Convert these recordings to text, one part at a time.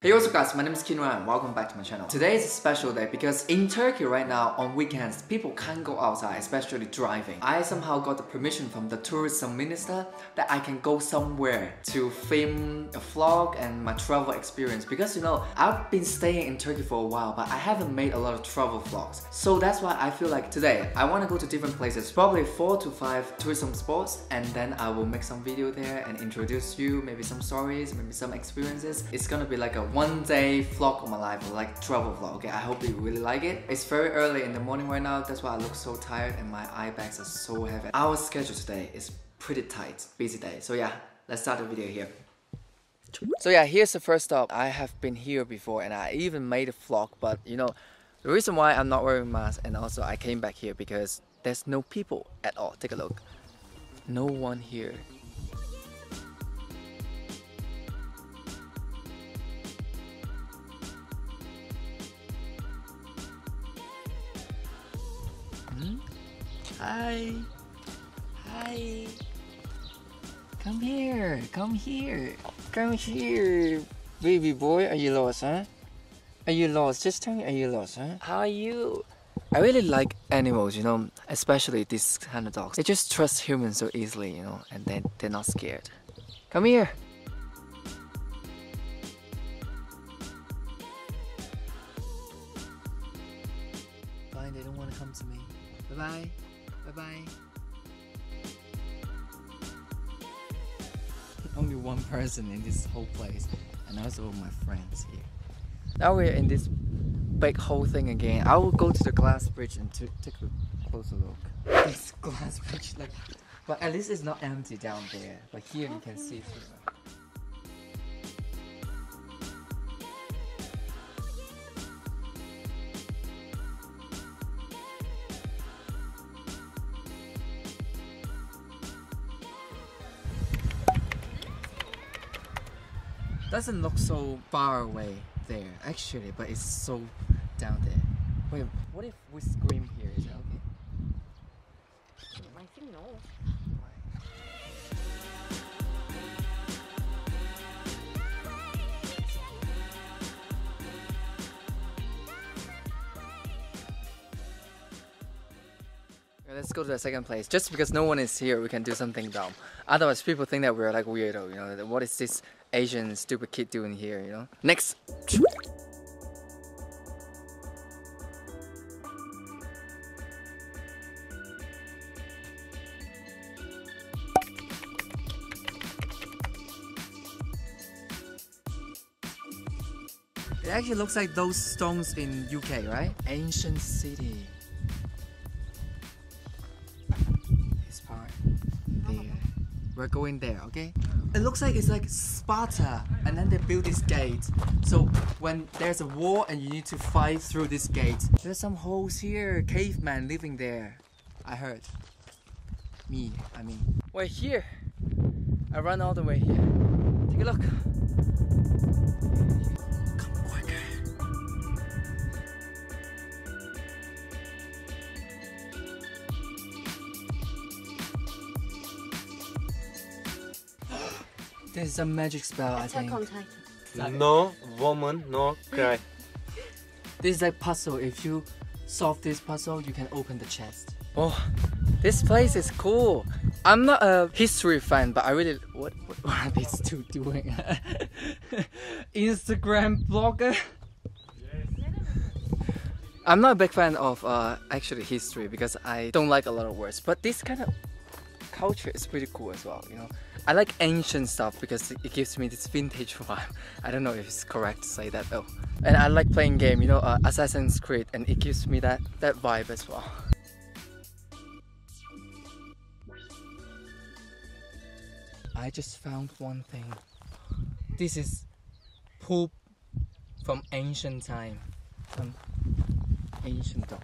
Hey, what's up guys, my name is Kinran and welcome back to my channel. Today is a special day because in Turkey right now, on weekends, people can't go outside, especially driving. I somehow got the permission from the tourism minister that I can go somewhere to film a vlog and my travel experience. Because you know, I've been staying in Turkey for a while, but I haven't made a lot of travel vlogs. So that's why I feel like today, I want to go to different places, probably 4 to 5 tourism spots, and then I will make some video there and introduce you, maybe some stories, maybe some experiences. It's gonna be like a one-day vlog of my life, like travel vlog. Okay, I hope you really like it. It's very early in the morning right now, that's why I look so tired and my eye bags are so heavy. Our schedule today is pretty tight, busy day. So yeah, let's start the video here. So yeah, here's the first stop. I have been here before and I even made a vlog, but you know, the reason why I'm not wearing a mask and also I came back here because there's no people at all. Take a look. No one here. Hi, hi, come here, baby boy. Are you lost, huh? Are you lost? Just tell me, are you lost, huh? How are you? I really like animals, you know, especially these kind of dogs. They just trust humans so easily, you know, and they're not scared. Come here. Fine, they don't want to come to me. Bye-bye. Bye-bye. Only one person in this whole place, and also my friends here. Now we're in this big whole thing again. I will go to the glass bridge and take a closer look. This glass bridge, like, but at least it's not empty down there. But here you can see through. Doesn't look so far away there actually, but it's so down there. Wait, what if we scream here? Is that okay? I think no. Okay, let's go to the second place. Just because no one is here, we can do something dumb. Otherwise, people think that we're like weirdo. You know, what is this Asian stupid kid doing here, you know? Next! It actually looks like those stones in UK, right? Ancient city. This part. There. We're going there, okay? It looks like it's like Sparta, and then they build this gate. So when there's a war and you need to fight through this gate. There's some holes here, cavemen living there. I heard. I mean. We're here. I run all the way here. Take a look. Come quicker. There's a magic spell, I think. No woman, no cry. This is like puzzle. If you solve this puzzle, you can open the chest. Oh, this place is cool. I'm not a history fan, but I really... What are these two doing? Instagram blogger? I'm not a big fan of actually history because I don't like a lot of words, but this kind of culture is pretty cool as well, you know. I like ancient stuff because it gives me this vintage vibe. I don't know if it's correct to say that though. And I like playing game, you know, Assassin's Creed, and it gives me that vibe as well. I just found one thing. This is poop from ancient time. From ancient dog.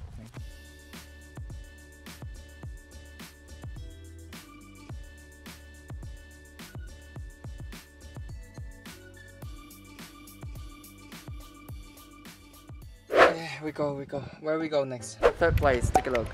we go. Where we go next? Third place, take a look.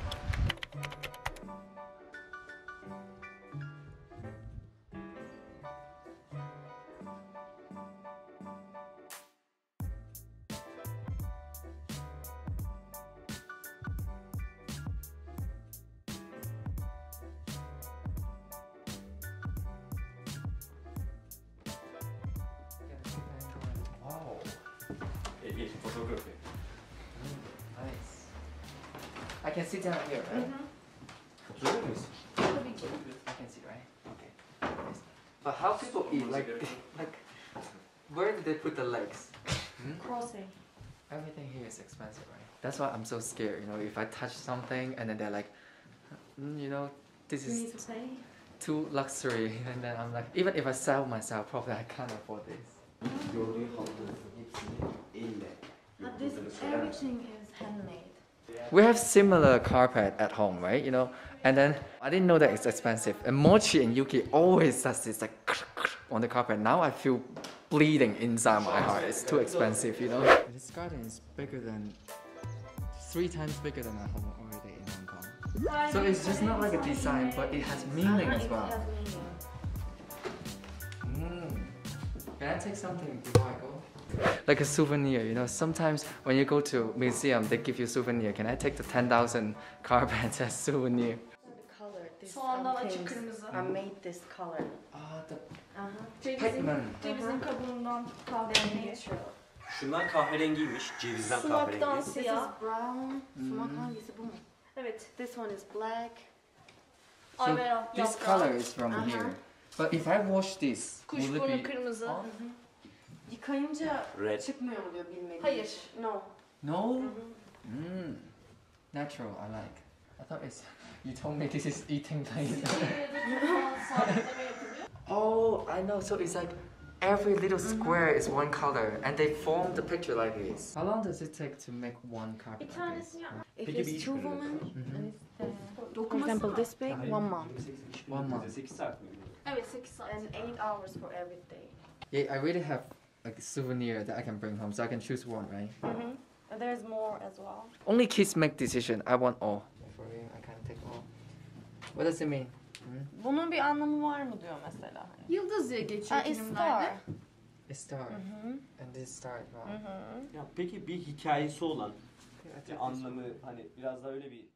Yes, photography. Mm, nice. I can sit down here, right? Mm-hmm. I can sit, right? Okay. Yes. But how people eat? Like, where did they put the legs? Hmm? Crossing. Everything here is expensive, right? That's why I'm so scared. You know, if I touch something and then they're like, you know, this is too luxury, and then I'm like, even if I sell myself, probably I can't afford this. Everything is handmade. We have similar carpet at home, right? You know, and then I didn't know that it's expensive. And Mochi and Yuki always does this like on the carpet. Now I feel bleeding inside my heart. It's too expensive, you know. This garden is bigger than 3 times bigger than my home already in Hong Kong. So it's just not like a design, but it has meaning as well. Can I take something before I go? Like a souvenir, you know, sometimes when you go to museum, they give you souvenir. Can I take the 10,000 carpets as souvenir? The color, these paints are made this color. Ah, the pigment. Cevizin kabuğundan kahverengi. Natural. Şunlar kahverengiymiş, cevizden kahverengi. Sumaktan siyah. This is brown. Sumak hangisi bu mu? Evet, this one is black. So this color is from here. But if I wash this, will it be kırmızı. Off? Yıkayınca çıkmıyor oluyor bilmediğim. Hayır, no. No? Mm. Natural, I like. I thought it's... You told me this is eating things. Oh, I know. So it's like every little square is one color and they form the picture like this. How long does it take to make one carpet? It like this? If it's 2 women, for example this big, 1 month. 1 month. 8 hours for every day. Yeah, I really have like a souvenir that I can bring home, so I can choose one, right? And there's more as well. Only kids make decision. I want all. For real, I can't take all. What does it mean? Bunun bir anlamı var mı diyor mesela. Yıldız diye geçiyor filmlerde. A star. And this star. Wow. Ya peki bir hikayesi olan, anlamı hani biraz daha öyle bir.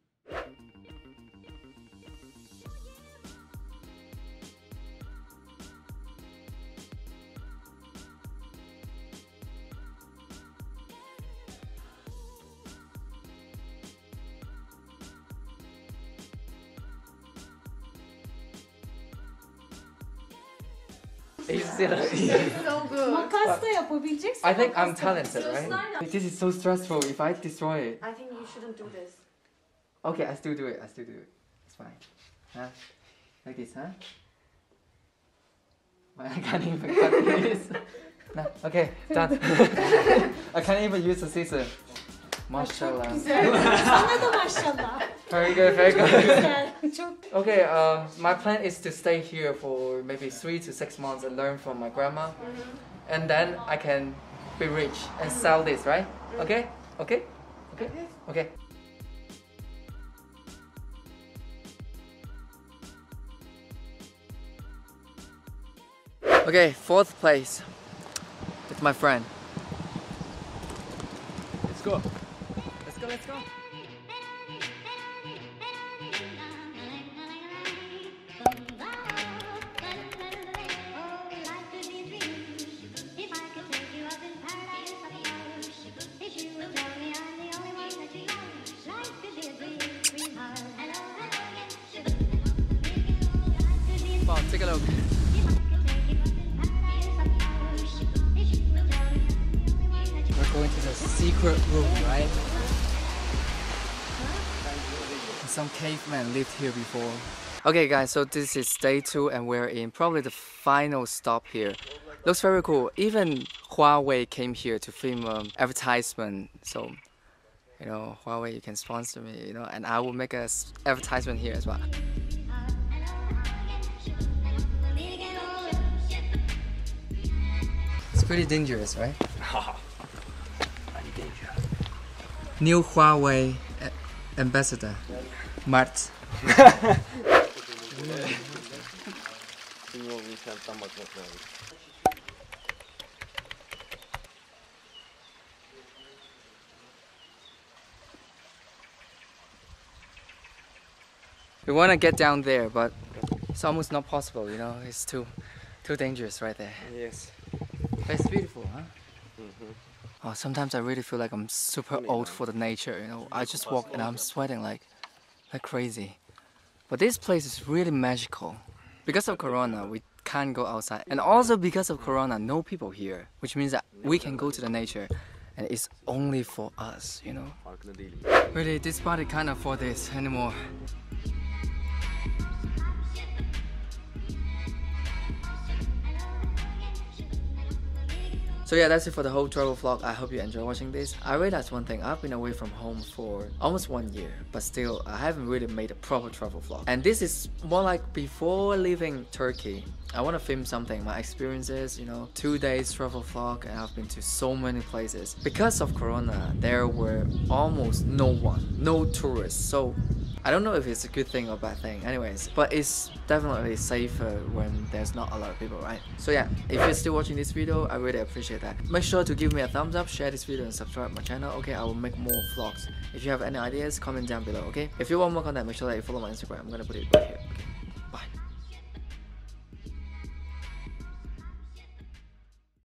I think I'm talented, right? This is so stressful. If I destroy it, I think you shouldn't do this. Okay, I still do it. It's fine. Huh? Like this, huh? Why I can't even cut this? No, okay, done. I can't even use the scissors. Mashallah. Very good, very good. Okay, my plan is to stay here for maybe 3 to 6 months and learn from my grandma. And then I can be rich and sell this, right? Okay? Okay? Okay? Okay. Okay, 4th place. It's my friend. Let's go. Let's go. Wow, take a look. We're going to the secret room, right? Some cavemen lived here before. Okay guys, so this is day 2 and we're in probably the final stop here. Looks very cool. Even Huawei came here to film an advertisement. So, you know, Huawei, you can sponsor me, you know, and I will make an advertisement here as well. It's pretty dangerous, right? Haha, very dangerous. New Huawei ambassador, Mart. We want to get down there, but it's almost not possible, you know, it's too dangerous right there. Yes. But it's beautiful, huh? Mm-hmm. Oh, sometimes I really feel like I'm super old for the nature, you know. I just walk and I'm sweating like crazy. But this place is really magical. Because of Corona, we can't go outside. And also because of Corona, no people here. Which means that we can go to the nature. And it's only for us, you know. Really, this party can't afford this anymore. So yeah, that's it for the whole travel vlog. I hope you enjoy watching this. I realized one thing, I've been away from home for almost 1 year, but still I haven't really made a proper travel vlog. And this is more like before leaving Turkey. I want to film something, my experiences, you know, 2 days travel vlog, and I've been to so many places. Because of Corona, there were almost no tourists. So I don't know if it's a good thing or bad thing anyways, but it's definitely safer when there's not a lot of people, right? So yeah, if you're still watching this video, I really appreciate that. Make sure to give me a thumbs up, share this video and subscribe my channel, okay? I will make more vlogs. If you have any ideas, comment down below, okay? If you want more content, make sure that you follow my Instagram. I'm gonna put it right here, okay?